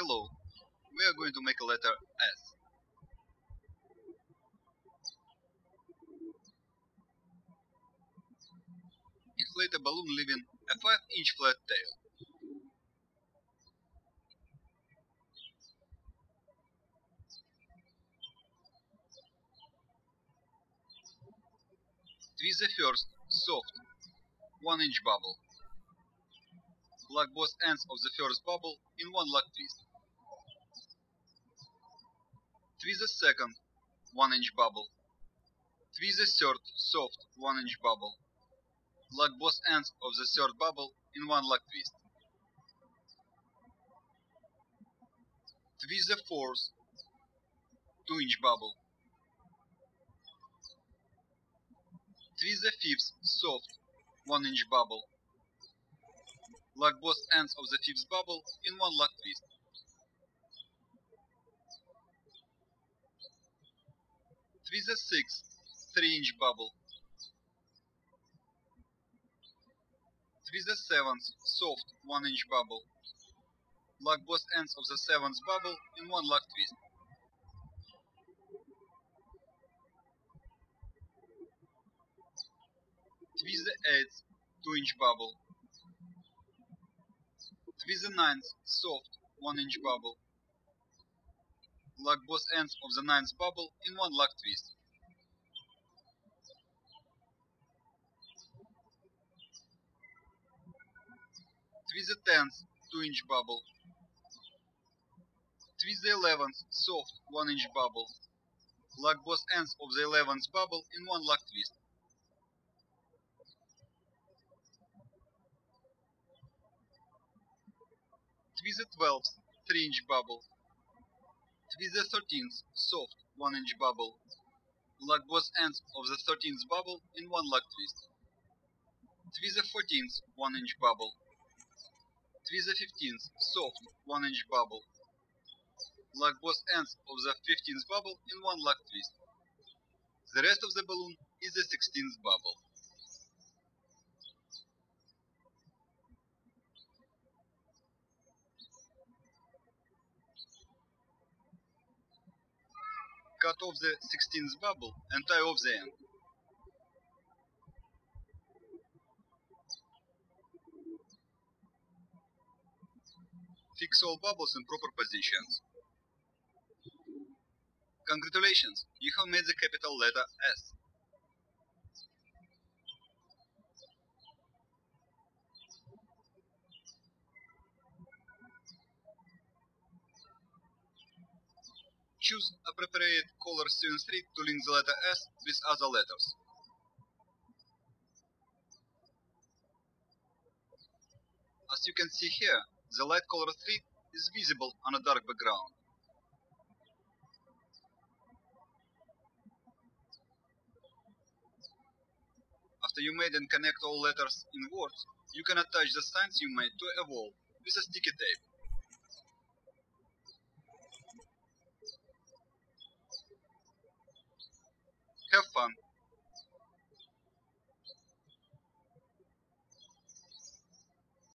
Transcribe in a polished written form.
Hello. We are going to make a letter S. Inflate a balloon leaving a 5-inch flat tail. Twist the first, soft, 1-inch bubble. Lock both ends of the first bubble in one lock twist. Twist the second, 1-inch bubble. Twist the third, soft, 1-inch bubble. Lock both ends of the third bubble in one lock twist. Twist the fourth, 2-inch bubble. Twist the fifth, soft, 1-inch bubble. Lock both ends of the fifth bubble in one lock twist. Twist the sixth, 3-inch bubble. Twist the seventh, soft, 1-inch bubble. Lock both ends of the seventh bubble in one lock twist. Twist the eighth, 2-inch bubble. Twist the ninth, soft, 1-inch bubble. Lock both ends of the ninth bubble in one lock twist. Twist the tenth, 2-inch bubble. Twist the 11th, soft, 1-inch bubble. Lock both ends of the 11th bubble in one lock twist. Twist the 12th, 3-inch bubble. Twist the 13th, soft, 1-inch bubble. Lock both ends of the 13th bubble in one lock twist. Twist the 14th, 1-inch bubble. Twist the 15th, soft, 1-inch bubble. Lock both ends of the 15th bubble in one lock twist. The rest of the balloon is the 16th bubble. Cut off the 16th bubble and tie off the end. Fix all bubbles in proper positions. Congratulations, you have made the capital letter S. Choose appropriate color Steven Street to link the letter S with other letters. As you can see here, the light color streak is visible on a dark background. After you made and connect all letters in words, you can attach the signs you made to a wall with a sticky tape. Have fun!